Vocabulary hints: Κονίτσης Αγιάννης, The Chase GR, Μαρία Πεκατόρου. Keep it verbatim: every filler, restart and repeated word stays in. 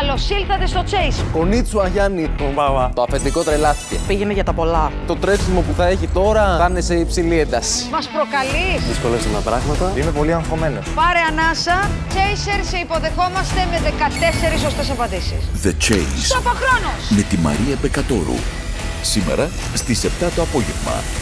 Καλώς ήλθατε στο Chase. Κονίτσου Αγιάννη. Το αφεντικό τρελάθηκε. Πήγαινε για τα πολλά. Το τρέξιμο που θα έχει τώρα θα είναι σε υψηλή ένταση. Μας προκαλεί. Δυσκολεύσαμε τα πράγματα. Είμαι πολύ αγχωμένος. Πάρε ανάσα. Chaser, σε υποδεχόμαστε με δεκατέσσερις σωστές απαντήσεις. The Chase. Σταποχρόνος. Με τη Μαρία Πεκατόρου. Σήμερα στις επτά το απόγευμα.